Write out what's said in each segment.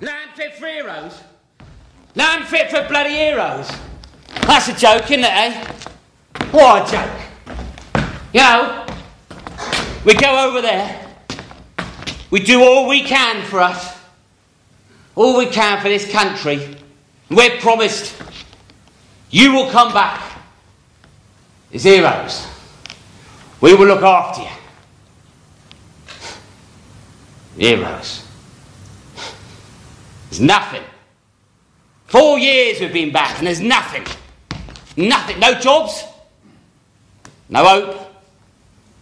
Land fit for heroes? Land fit for bloody heroes? That's a joke, isn't it, eh? What a joke. You know, we go over there, we do all we can for us, all we can for this country. We're promised you will come back as heroes. We will look after you. Heroes. There's nothing. 4 years we've been back and there's nothing. Nothing. No jobs. No hope.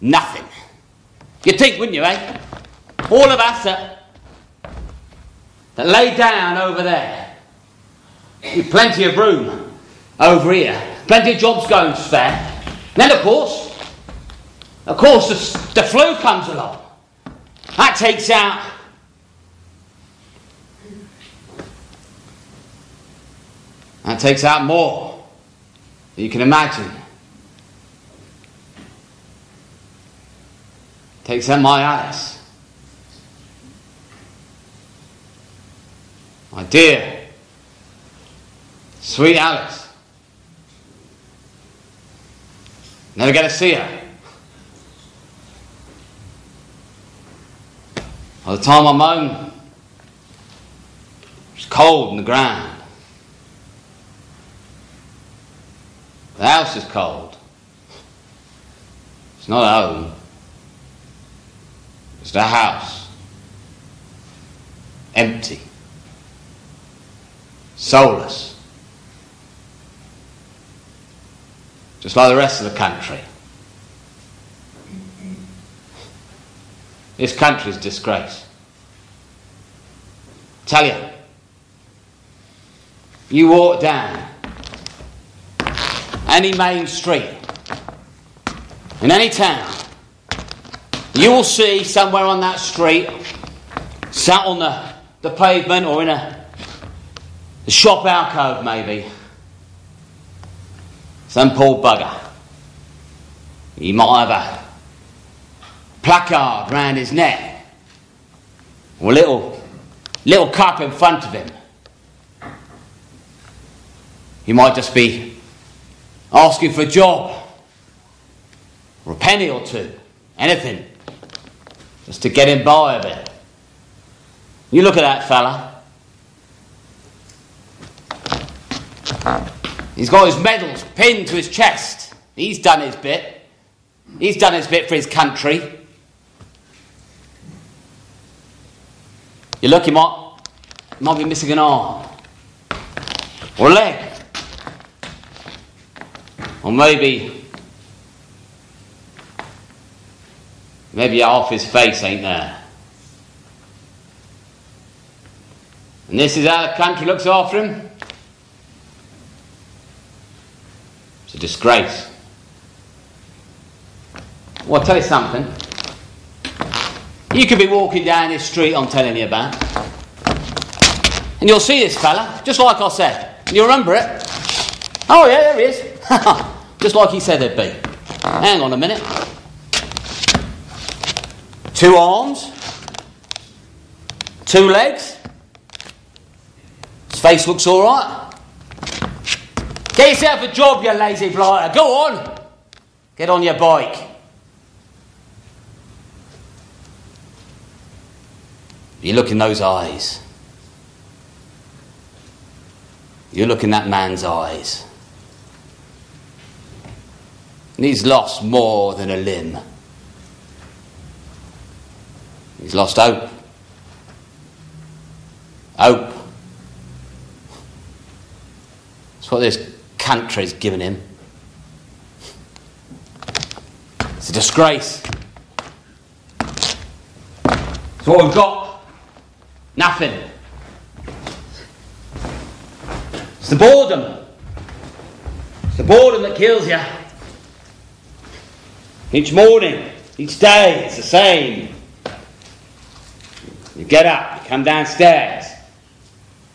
Nothing. You'd think, wouldn't you, eh? All of us that lay down over there. With plenty of room over here. Plenty of jobs going to spare. Then, of course, the flu comes along. That takes out more than you can imagine. Takes out my Alice, my dear sweet Alice. Never going to see her. By the time I'm home, it's cold in the ground. The house is cold. It's not a home. It's the house. Empty. Soulless. Just like the rest of the country. This country's disgrace. Tell you, you walk down any main street in any town, you will see somewhere on that street, sat on the pavement or in a shop alcove maybe, some poor bugger. He might have a placard round his neck, or a little cup in front of him. He might just be asking for a job, or a penny or two, anything, just to get him by a bit. You look at that fella. He's got his medals pinned to his chest. He's done his bit. He's done his bit for his country. You look, he might be missing an arm, or a leg, or maybe half his face ain't there. And this is how the country looks after him? It's a disgrace. Well, I'll tell you something. You could be walking down this street I'm telling you about, and you'll see this fella, just like I said. You'll remember it. Oh yeah, there he is. Just like he said there'd be. Hang on a minute. Two arms. Two legs. His face looks alright. Get yourself a job, you lazy blighter. Go on. Get on your bike. You look in those eyes. You look in that man's eyes. And he's lost more than a limb. He's lost hope. Hope. That's what this country's given him. It's a disgrace. It's what we've got. Nothing. It's the boredom. It's the boredom that kills you. Each morning, each day, it's the same. You get up, you come downstairs.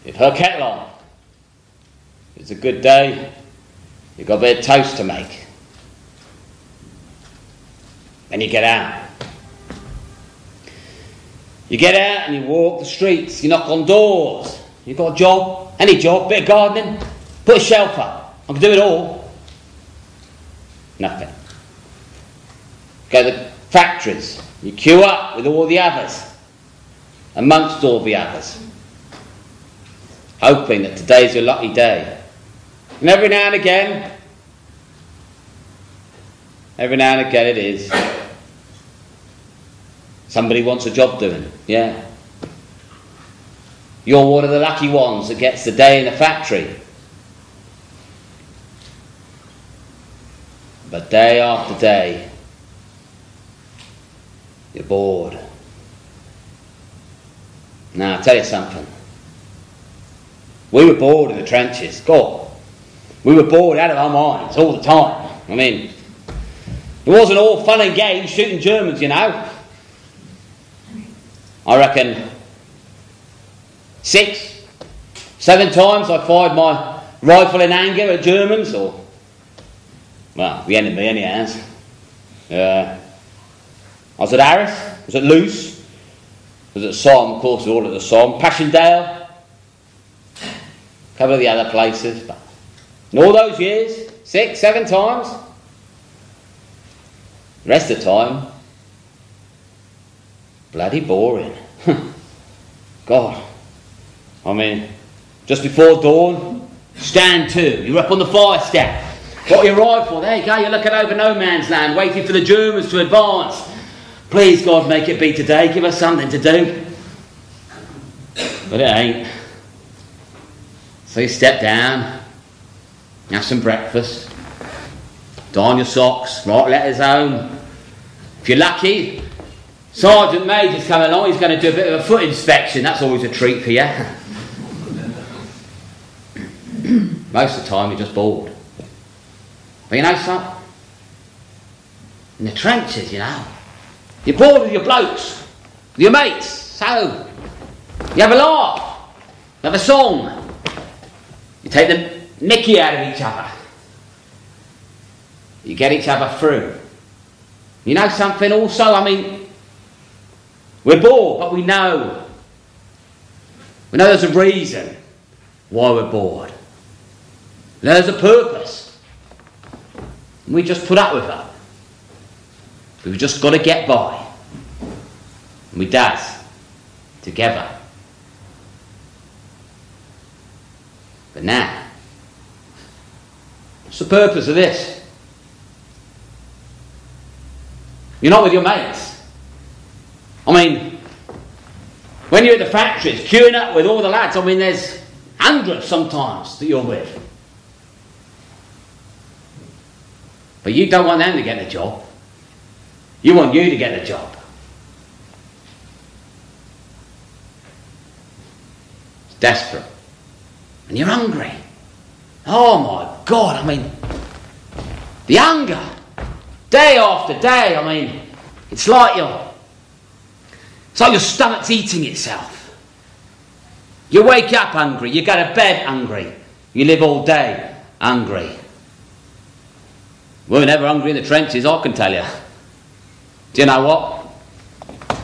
You've her kettle on. It's a good day. You've got a bit of toast to make. Then you get out. You get out and you walk the streets, you knock on doors. You've got a job, any job, bit of gardening, put a shelf up. I can do it all. Nothing. Go to the factories. You queue up with all the others, amongst all the others, hoping that today's your lucky day. And every now and again it is. Somebody wants a job doing, yeah. You're one of the lucky ones that gets the day in the factory. But day after day, you're bored. Now, I'll tell you something. We were bored in the trenches. God, we were bored out of our minds all the time. I mean, it wasn't all fun and games shooting Germans, you know. I reckon 6, 7 times I fired my rifle in anger at Germans, or, well, the enemy, anyhow. I was at Arras, I was at Loos, I was at Somme, of course, we were all at the Somme, Passchendaele, a couple of the other places. But in all those years, 6, 7 times, the rest of the time, bloody boring. God. I mean, just before dawn, stand to. You're up on the fire step. Got your rifle. There you go. You're looking over no man's land, waiting for the Germans to advance. Please, God, make it be today. Give us something to do. But it ain't. So you step down, have some breakfast, don your socks, write letters home. If you're lucky, Sergeant Major's come along, he's going to do a bit of a foot inspection. That's always a treat for you. Most of the time you're just bored. But you know something? In the trenches, you know, you're bored with your blokes, with your mates. So, you have a laugh, you have a song. You take the mickey out of each other. You get each other through. You know something also, I mean, we're bored, but we know. We know there's a reason why we're bored. There's a purpose. And we just put up with that. We've just got to get by. And we does. Together. But now, what's the purpose of this? You're not with your mates. I mean, when you're at the factories, queuing up with all the lads, I mean, there's hundreds sometimes that you're with. But you don't want them to get the job. You want you to get the job. It's desperate. And you're hungry. Oh, my God, I mean, the hunger. Day after day, I mean, it's like your stomach's eating itself. You wake up hungry, you go to bed hungry, you live all day hungry. We were never hungry in the trenches, I can tell you. Do you know what?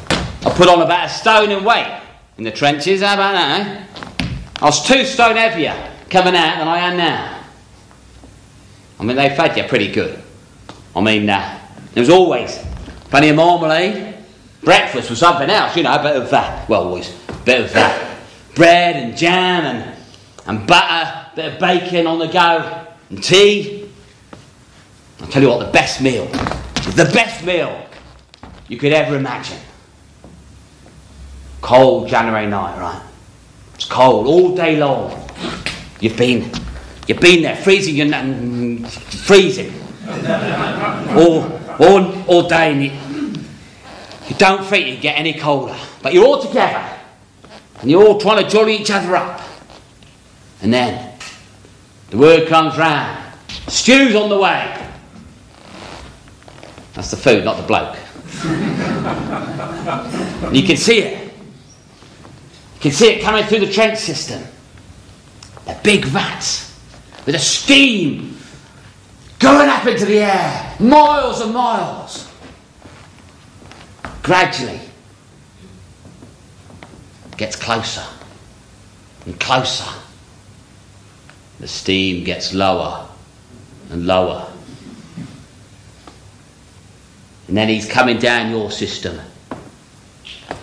I put on about a stone in weight in the trenches, how about that, eh? I was 2 stone heavier coming out than I am now. I mean, they fed you pretty good. I mean, there was always plenty of marmalade. Breakfast was something else, you know, a bit of that. Well, always a bit of that. Bread and jam and butter, a bit of bacon on the go, and tea. I'll tell you what, the best meal you could ever imagine. Cold January night, right? It's cold all day long. You've been there, freezing your freezing. all day in it. You don't think you get any colder. But you're all together. And you're all trying to jolly each other up. And then the word comes round. Stew's on the way. That's the food, not the bloke. And you can see it. You can see it coming through the trench system. The big vats with a steam going up into the air. Miles and miles. Gradually, gets closer and closer. The steam gets lower and lower. And then he's coming down your system.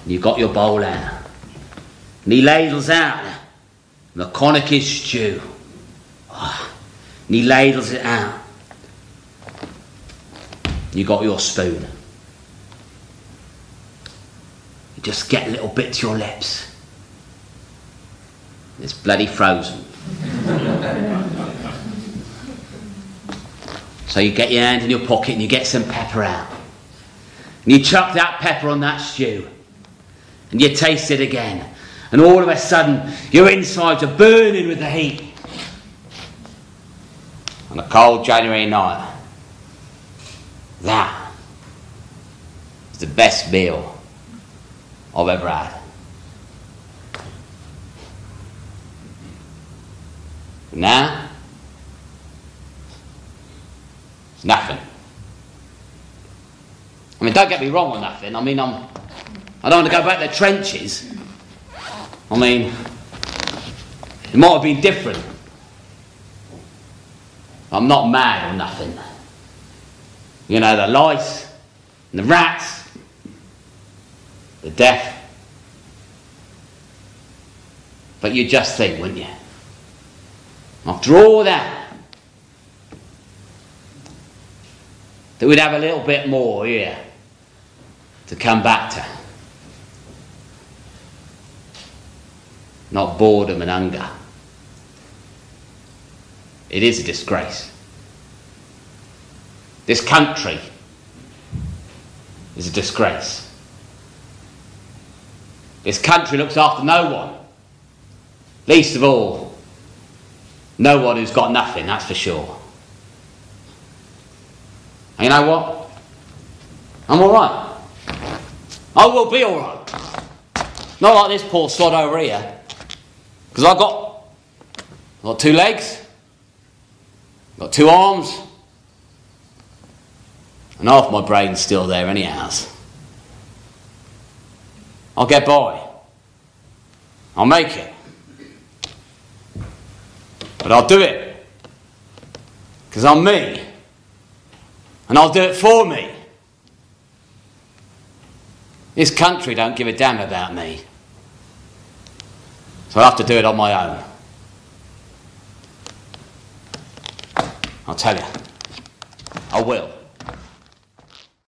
You've got your bowl out. And he ladles out the McConaughey's stew. Oh, and he ladles it out. You got your spoon. You just get a little bit to your lips. It's bloody frozen. So you get your hand in your pocket and you get some pepper out. And you chuck that pepper on that stew. And you taste it again. And all of a sudden, your insides are burning with the heat. On a cold January night, that is the best meal I've ever had. But now, it's nothing. I mean, don't get me wrong on nothing. I mean, I don't want to go back to the trenches. I mean, it might have been different. I'm not mad or nothing. You know, the lice, and the rats, the death. But you'd just think, wouldn't you? After all that, that we'd have a little bit more here to come back to. Not boredom and hunger. It is a disgrace. This country is a disgrace. This country looks after no one. Least of all, no one who's got nothing, that's for sure. And you know what? I'm all right. I will be all right. Not like this poor sod over here. Because I've got 2 legs. I've got 2 arms. And half my brain's still there anyhow. I'll get by. I'll make it. But I'll do it. Because I'm me. And I'll do it for me. This country don't give a damn about me. So I'll have to do it on my own. I'll tell you. I will.